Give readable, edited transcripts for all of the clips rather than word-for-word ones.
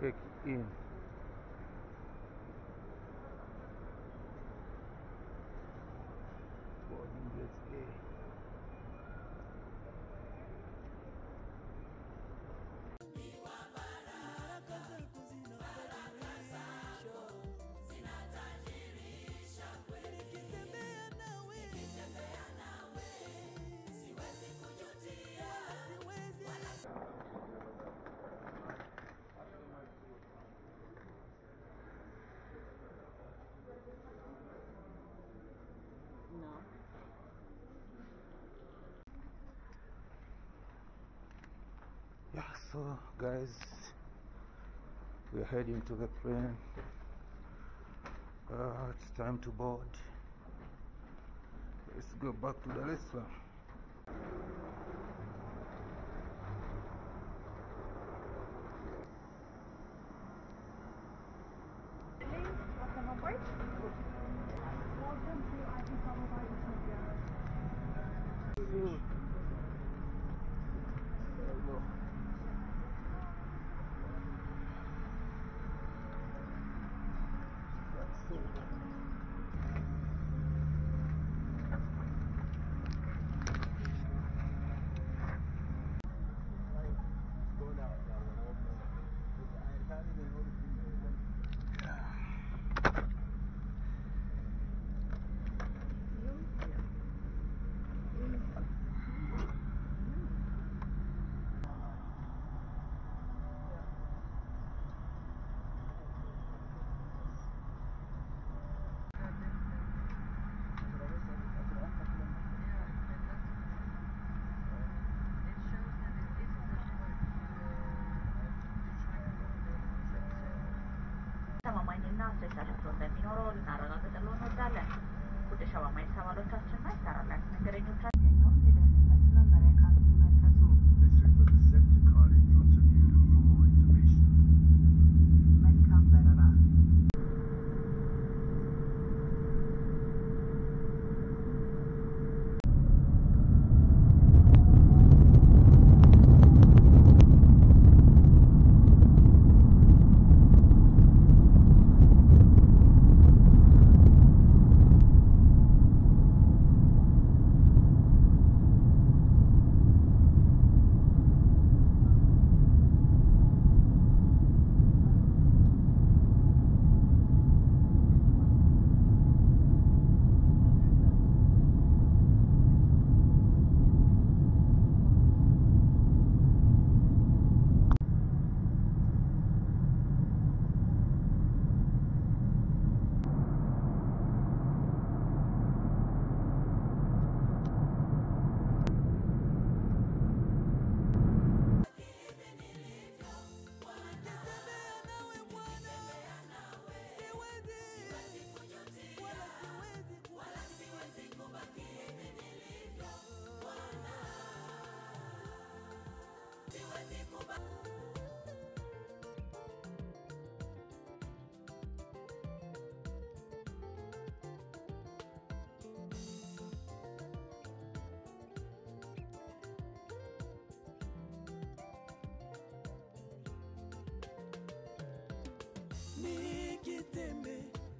Check in. Boarding gets A. Yeah, so guys, we're heading to the plane. It's time to board. Let's go back to Dar es Salaam.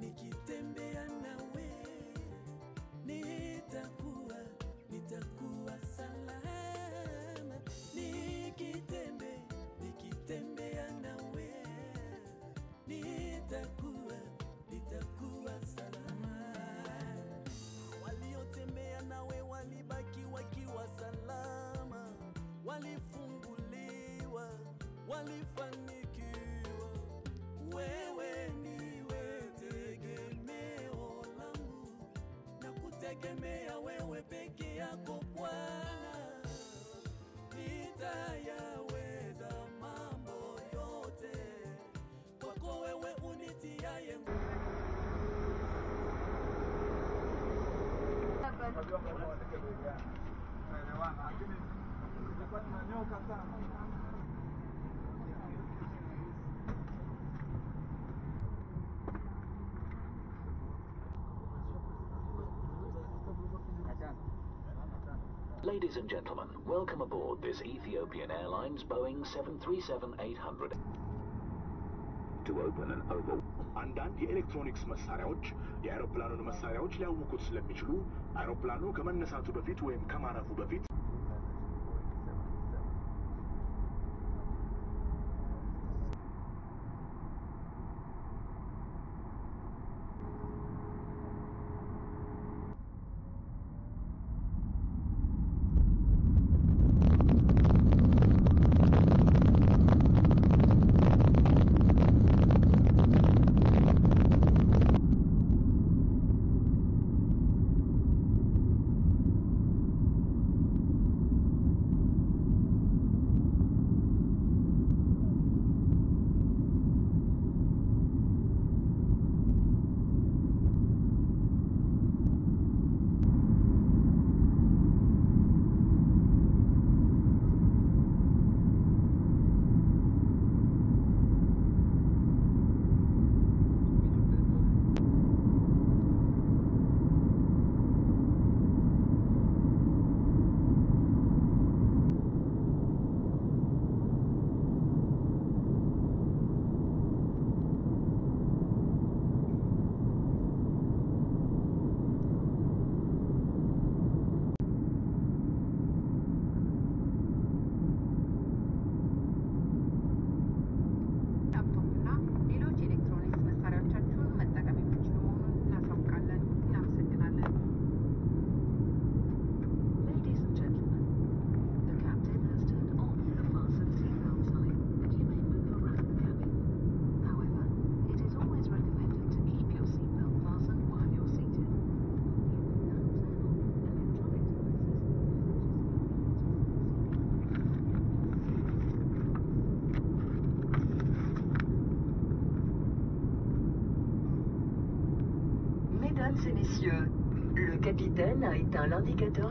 Nikitembea nawe nitakuwa salama. Nikitembea nawe nitakuwa salama. Waliotembea nawe walibaki wakiwa salama, walifunguliwa, walifanikiwa. Wewe niwe tegemeo langu, na kutegemea wewe peke yako Bwana. Ladies and gentlemen, welcome aboard this Ethiopian Airlines Boeing 737-800. To open and over. አንዳንድ የኤሌክትሮኒክስ መሳሪያዎች የአውሮፕላኑን መሳሪያዎች ሊያውቁት ስለሚችሉ አውሮፕላኑ ከመነሳቱ በፊት ወይም ከማረፉ በፊት Mesdames et messieurs, le capitaine a éteint l'indicateur.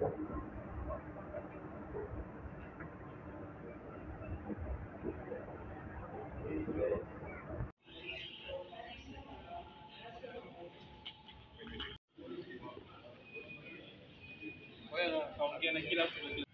Bueno, aunque en aquí la